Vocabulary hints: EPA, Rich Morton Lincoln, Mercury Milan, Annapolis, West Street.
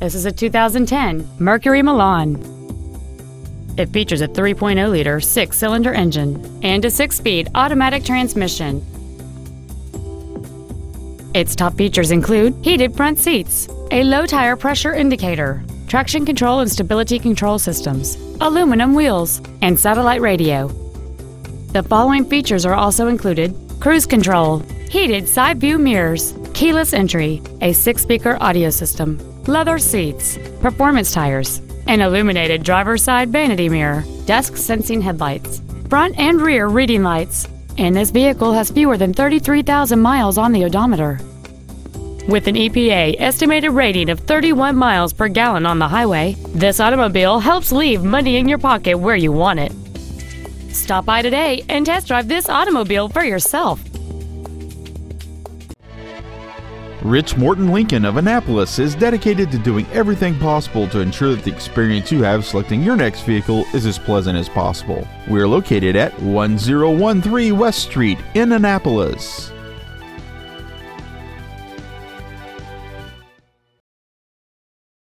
This is a 2010 Mercury Milan. It features a 3.0-liter six-cylinder engine and a six-speed automatic transmission. Its top features include heated front seats, a low-tire pressure indicator, traction control and stability control systems, aluminum wheels, and satellite radio. The following features are also included: cruise control, heated side view mirrors, keyless entry, a six-speaker audio system, leather seats, performance tires, an illuminated driver's side vanity mirror, dusk sensing headlights, front and rear reading lights, and this vehicle has fewer than 33,000 miles on the odometer. With an EPA estimated rating of 31 miles per gallon on the highway, this automobile helps leave money in your pocket where you want it. Stop by today and test drive this automobile for yourself. Rich Morton Lincoln of Annapolis is dedicated to doing everything possible to ensure that the experience you have selecting your next vehicle is as pleasant as possible. We are located at 1013 West Street in Annapolis.